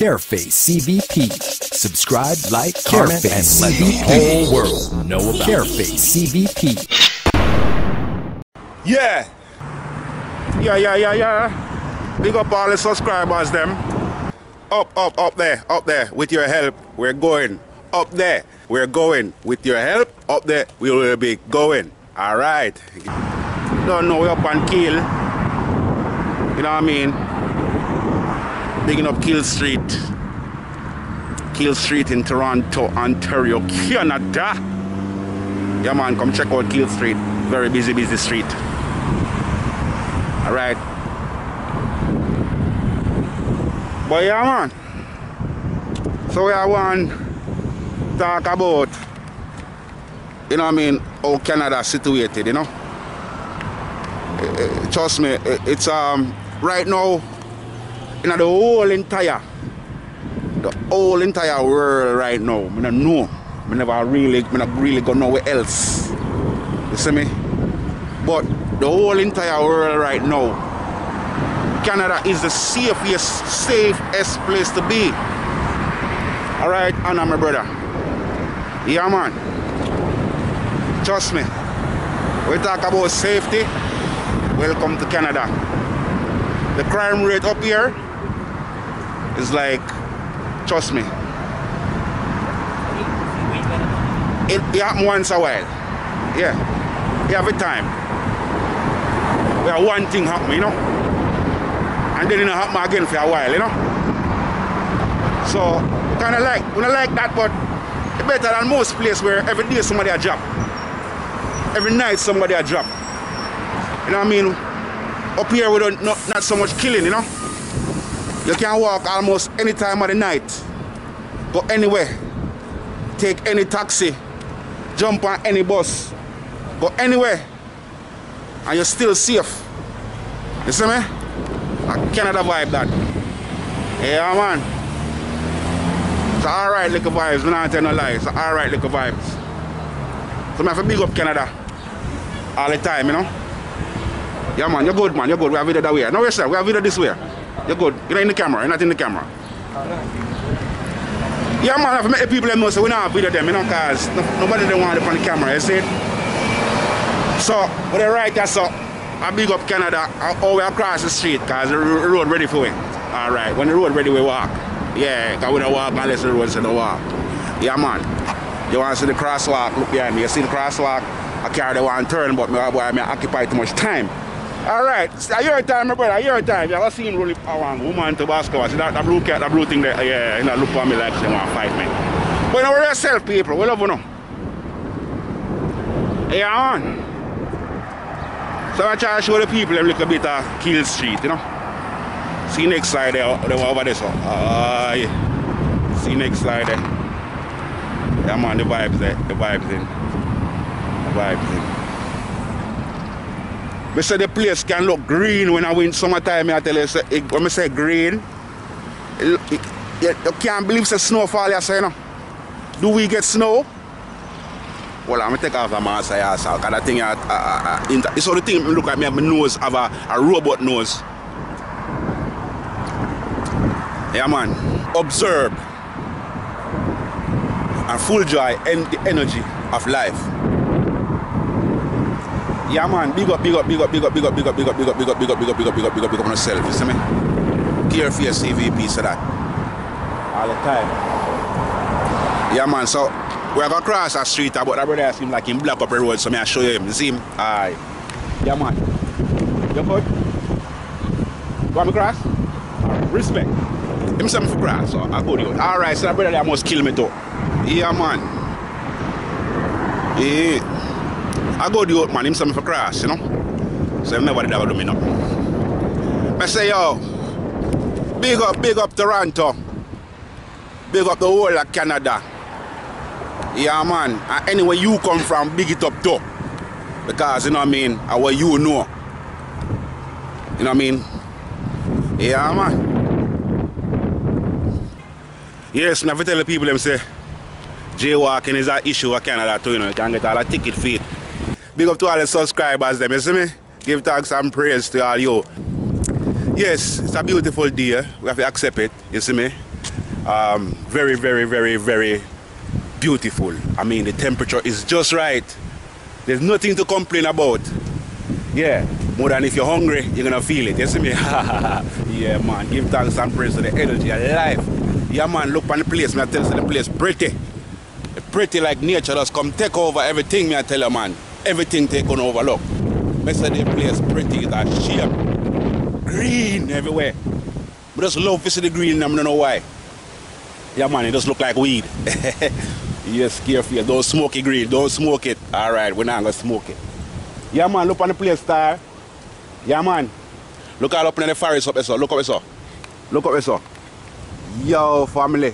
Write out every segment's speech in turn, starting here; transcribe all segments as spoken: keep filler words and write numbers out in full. Careface C V P. Subscribe, like, comment, and let the whole world know about Careface C V P. Yeah. Yeah, yeah, yeah, yeah. Big up all the subscribers, them. Up, up, up there, up there. With your help, we're going. Up there, we're going. With your help, up there, we will be going. All right. Don't know, we're up on Keele. You know what I mean? Bigging up Keele Street. Keele Street in Toronto, Ontario, Canada. Yeah, man, come check out Keele Street. Very busy, busy street. All right. But yeah, man. So I want to talk about, you know what I mean, how Canada is situated, you know? Trust me, it's um right now, you know, the whole entire, the whole entire world right now, I don't know. I never really, I not really go nowhere else. You see me? But the whole entire world right now, Canada is the safest, safest place to be. Alright, Anna, my brother. Yeah, man. Trust me. We talk about safety. Welcome to Canada. The crime rate up here is like, trust me. It, it happens once a while. Yeah. Every time. Where one thing happen, you know, and then it happen again for a while, you know. So kind of like, we don't like that, but it's better than most places where every day somebody a drop, every night somebody a drop. You know what I mean? Up here we don't not, not so much killing, you know. You can walk almost any time of the night, go anywhere, take any taxi, jump on any bus, go anywhere. And you're still safe. You see me? I cannot vibe that. Yeah, man. It's alright little vibes. We don't tell no lies. It's alright little vibes. So I have to big up Canada all the time, you know? Yeah, man. You're good, man. You're good. We have video that way. No, yes, sir. We have video this way. You're good. You're not in the camera. You're not in the camera. Yeah, man. I have to make the people know so we don't have video them, you know? Because nobody they want it on the camera. You see? So, but they right that's up. I big up Canada all the way across the street because the road ready for it. Alright, when the road ready we walk. Yeah, because we don't walk unless the road said no walk. Yeah, man. You want to see the crosswalk, look behind me. You see the crosswalk, I carry the one turn, but my boy, I occupy too much time. Alright, a your time, my brother, a your time. You ever seen really power woman to basketball? See that, that blue cat, that blue thing there, yeah, you know, look for me like they want to fight me. But you know, we're yourself, people. We love you now. Yeah, man. So I try to show the people a little bit of Keele Street, you know. See next slide there, over there, so. Uh, yeah. See next slide there. Yeah, man, the vibes there, the vibes in. The vibes in. I say the place can look green when I win summertime, I tell you, so it, when I say green, it, it, it, you can't believe it's a snowfall, you say, you know. Do we get snow? Well, I'm going to take off the mask I asked because that thing, uh, uh, uh, it's all the thing look at me, my nose have a, a robot nose. Yeah, man. Observe and full joy and the energy of life. Yeah, man. Big up, big up, big up, big up, big up, big up, big up, big up, big up, big up, big up, big up, big up, big up, big up on yourself. You see me? Careface C V P said that. All the time. Yeah, man. So. We have across the street, but that brother seems like him block up the road, so I show you him. You see him? Aye. Yeah, man. You good? You want me cross? Respect. Him send me for cross, so I go to you. Alright, so that brother there must kill me too. Yeah, man. Yeah. I go to you, man. Him send me for cross, you know? So him never did ever do me now. I say, yo, big up, big up Toronto. Big up the whole of Canada. Yeah, man, and anywhere you come from, big it up too. Because, you know what I mean, and what you know. You know what I mean? Yeah, man. Yes, I have to tell the people, them say, jaywalking is an issue of Canada too, you know, you can get all a ticket for it. Big up to all the subscribers, them, you see me? Give thanks and praise to all you. Yes, it's a beautiful day, we have to accept it, you see me? um, very, very, very, very beautiful. I mean, the temperature is just right. There's nothing to complain about. Yeah, more than if you're hungry, you're gonna feel it. You see me? Yeah, man. Give thanks and praise to the energy of life. Yeah, man. Look on the place. Me I tell you, the place pretty, pretty like nature just come take over everything. Me I tell you, man. Everything taken over. Look, me say the place pretty. That shape, green everywhere. But just love to see the green. I don't know why. Yeah, man. It just look like weed. Yes, Careface. Don't smoke it, green. Don't smoke it. All right, we're not gonna smoke it. Yeah, man, look on the place, star. Yeah, man. Look all up in the forest up there, so. Look up there, so. Look up there, so. Yo, family.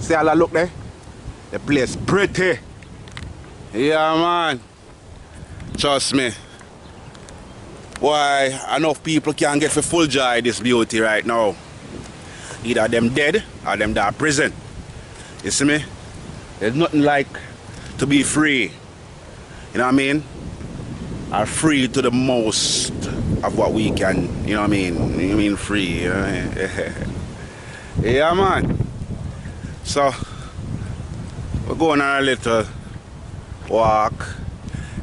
See all that look there? The place pretty. Yeah, man. Trust me. Why, enough people can't get for full joy this beauty right now. Either them dead or them that are prison. You see me? There's nothing like to be free. You know what I mean? Are free to the most of what we can, you know what I mean? You mean free, you know what I mean? Yeah, man. So, we're going on a little walk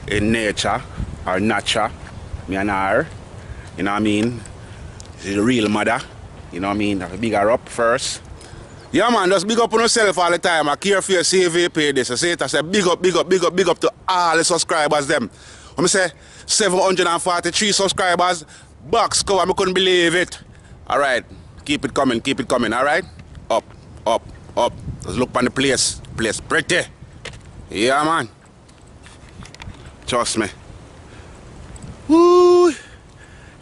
in nature, or nature, me and her, you know what I mean? She's the real mother, you know what I mean? I big her up first. Yeah, man, just big up on yourself all the time. I Careface C V P this. I say it, I say big up, big up, big up, big up to all the subscribers, them. I say seven hundred forty-three subscribers, box cover, I couldn't believe it. Alright, keep it coming, keep it coming, alright? Up, up, up. Let's look on the place. Place pretty. Yeah, man. Trust me. Woo!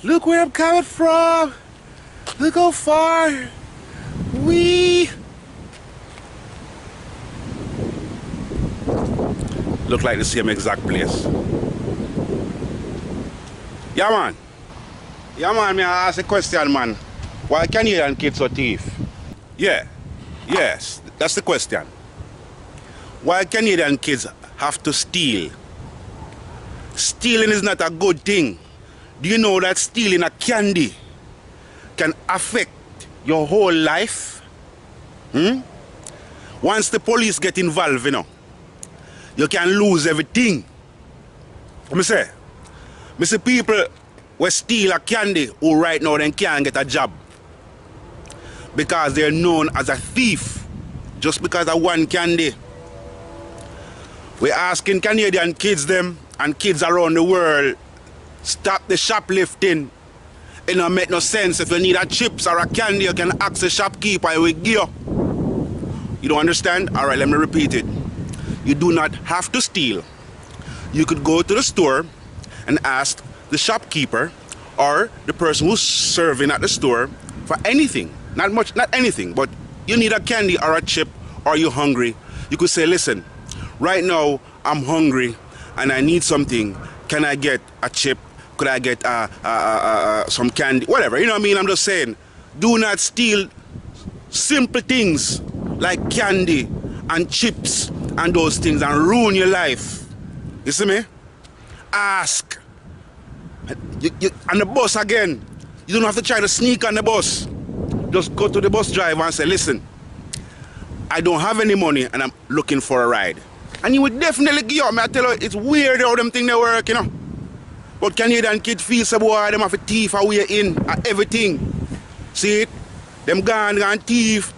Look where I'm coming from. Look how far. Wee! Look like the same exact place. Yeah, man. Yeah, man, may I ask a question, man? Why Canadian kids are thieves? Yeah. Yes, that's the question. Why Canadian kids have to steal? Stealing is not a good thing. Do you know that stealing a candy can affect your whole life? Hmm? Once the police get involved, you know, you can lose everything. Let me say. I see people who steal a candy who right now then can't get a job because they're known as a thief just because of one candy. We're asking Canadian kids them and kids around the world, stop the shoplifting. It don't make no sense. If you need a chips or a candy, you can ask the shopkeeper, he will give you. You don't understand? All right, let me repeat it. You do not have to steal. You could go to the store and ask the shopkeeper or the person who's serving at the store for anything. Not much, not anything, but you need a candy or a chip or you're hungry. You could say, listen, right now I'm hungry and I need something. Can I get a chip? Could I get uh, uh, uh, uh, some candy? Whatever, you know what I mean? I'm just saying, do not steal simple things like candy and chips and those things and ruin your life. You see me? Ask. You, you, and the bus again, you don't have to try to sneak on the bus. Just go to the bus driver and say, listen, I don't have any money and I'm looking for a ride. And you would definitely give up. I tell you, it's weird how them thing they work, you know. But Canadian kids feel so boy, them have a thief away in and everything. See it? Them gone, gone thief.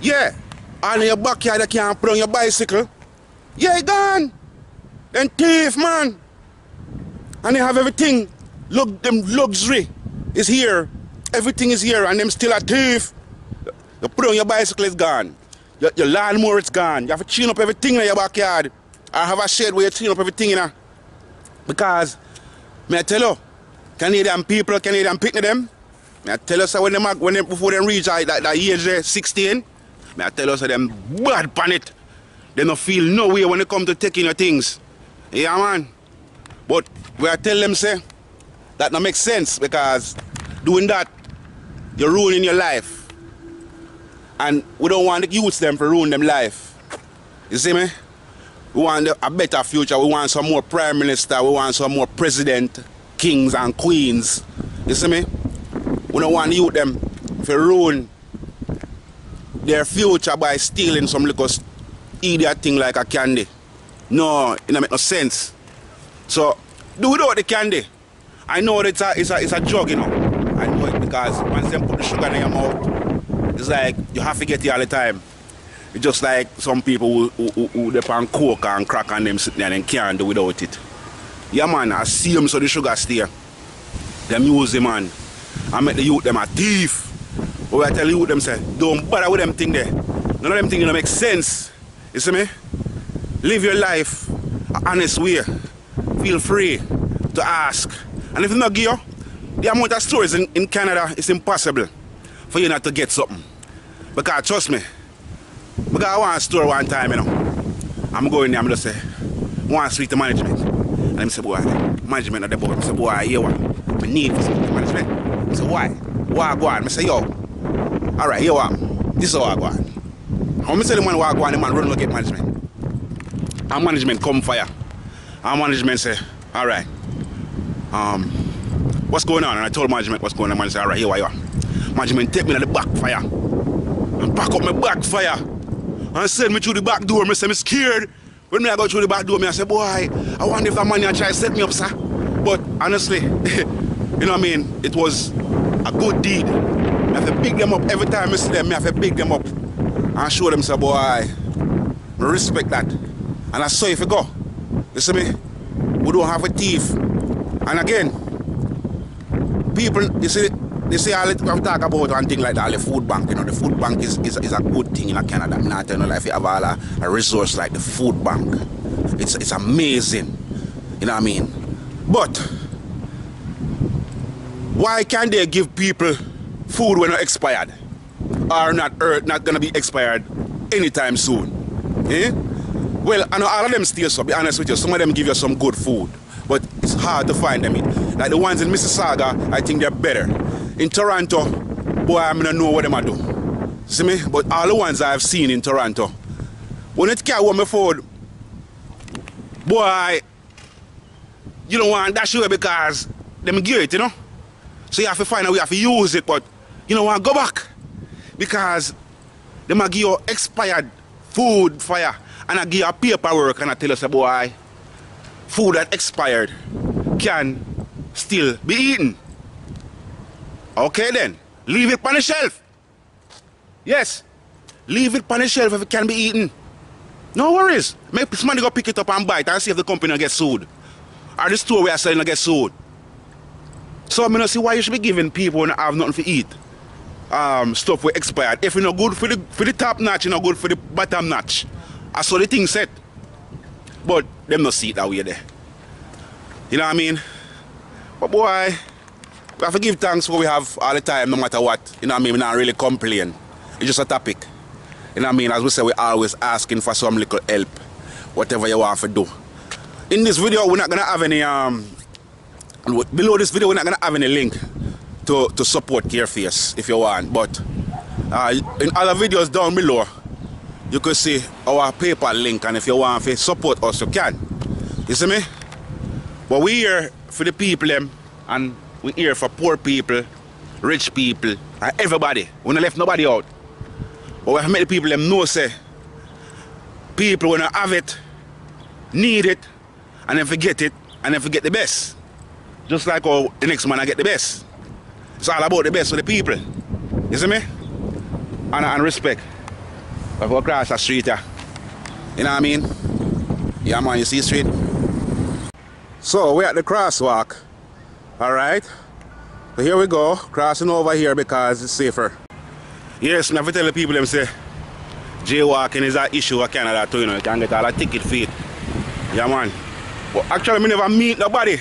Yeah. And in your backyard, they can't put on your bicycle. Yeah, gone. Them thief, man. And they have everything. Look, them luxury is here. Everything is here, and them still a thief. You put on your bicycle, it's gone. Your, your lawnmower, it's gone. You have to clean up everything in your backyard. I have a shed where you clean up everything, you know. Because, may I tell you, Canadian people, Canadian picnic them, may I tell you, so when them, when them, before they reach that, that, that age there, sixteen, may I tell you, so them bad pan it. They don't feel no way when they come to taking your things. Yeah, man. But where I tell them, say, that don't make sense because doing that, you're ruining your life. And we don't want the youths them to ruin them life. You see me? We want a better future. We want some more prime minister. We want some more president, kings and queens. You see me? We don't want the youth them to ruin their future by stealing some little idiot thing like a candy. No, it don't make no sense. So, do without the candy. I know it's a, it's a, it's a drug, you know. I know it because once they put the sugar in your mouth, it's like you have to get it all the time. It's just like some people who, who, who, who they pan coke and crack and them sitting there and can't do without it. Yeah, man, I see them so the sugar stay. Them use them, man. I make the youth them a thief. But I tell the youth them, say, don't bother with them thing there. None of them thing don't make sense. You see me? Live your life an honest way. Feel free to ask. And if you not give, the amount of stories in, in Canada, it's impossible for you not to get something. Because trust me, because I want a store one time, you know. I'm going there, I'm just say, want to speak to management. And I say, boy, management of the board. I say, boy, here one. I need to speak to management. I say, why? Why go on? I say, yo, alright, here one. This is how I go on. And when I say the man why go on, the man run look at management. And management come fire. And management say, alright, um, what's going on? And I told management what's going on. Management say, alright, here I am. Management take me to the back fire. And pack up my back fire. And send me through the back door. I say, I'm scared. When I go through the back door, I say, boy, I wonder if that man try to set me up, sir. But honestly, you know what I mean? It was a good deed. I have to pick them up. Every time I see them, I have to pick them up. And show them, say, boy, I respect that. And I saw if you go. You see me? We don't have a thief. And again, people, you see, they say all the time talk about and thing like that, the food bank, you know, the food bank is, is, is a good thing in Canada. I'm not telling you, like, if you have all a, a resource like the food bank, it's, it's amazing. You know what I mean? But, why can't they give people food when not expired? Or not, or not gonna be expired anytime soon? Eh? Well, I know all of them steal some, be honest with you. Some of them give you some good food, but it's hard to find them. Like the ones in Mississauga, I think they're better. In Toronto, boy, I'm gonna know what them I do. See me? But all the ones I've seen in Toronto, when it carry my food, boy, you don't want that shit because them give it, you know? So you have to find a way to use it, but you don't want to go back because them give you expired food fire. And I give you a paperwork and I tell us, boy, food that expired can still be eaten. Okay then, leave it on the shelf. Yes, leave it on the shelf if it can be eaten. No worries. Make somebody go pick it up and buy it and see if the company will get sued. Or the store we are selling will get sued. So I mean, I see why you should be giving people who have nothing to eat um, stuff we expired. If you're not good for the, for the top notch, you're not good for the bottom notch. I saw the thing said, but them not see it that way there. You know what I mean? But boy, we have to give thanks for what we have all the time, no matter what. You know what I mean? We don't really complain. It's just a topic. You know what I mean? As we say, we're always asking for some little help, whatever you want to do. In this video, we're not gonna have any um. Below this video, we're not gonna have any link to to support Careface if you want. But uh, in other videos down below, you can see our PayPal link, and if you want to support us, you can. You see me? But we here for the people, them, and we here for poor people, rich people, and everybody. We don't left nobody out. But we have made the people them know, say, people when they have it, need it, and then forget it, and then forget the best. Just like how the next man I get the best. It's all about the best for the people. You see me? And, and respect. I go across the street here. You know what I mean? Yeah man, you see the street? So we're at the crosswalk. Alright? So here we go, crossing over here because it's safer. Yes, I have to tell the people them say jaywalking is an issue in Canada too, you know, you can get all a ticket for it. Yeah man. But actually we never meet nobody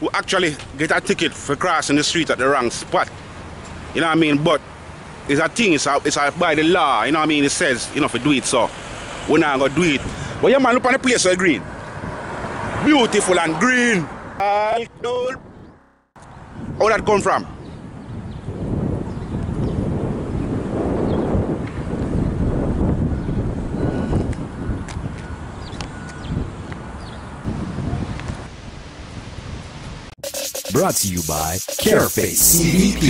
who actually get a ticket for crossing the street at the wrong spot. You know what I mean? But it's a thing, it's, a, it's a, by the law, you know what I mean? It says, you know, if you do it, so we're not going to do it. But yeah, man, look on the place, so green. Beautiful and green. How that come from? Bro, brought to you by Careface C V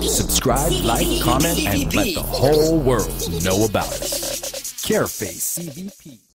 P. Subscribe, like, comment, and let the whole world know about it. Careface C V P.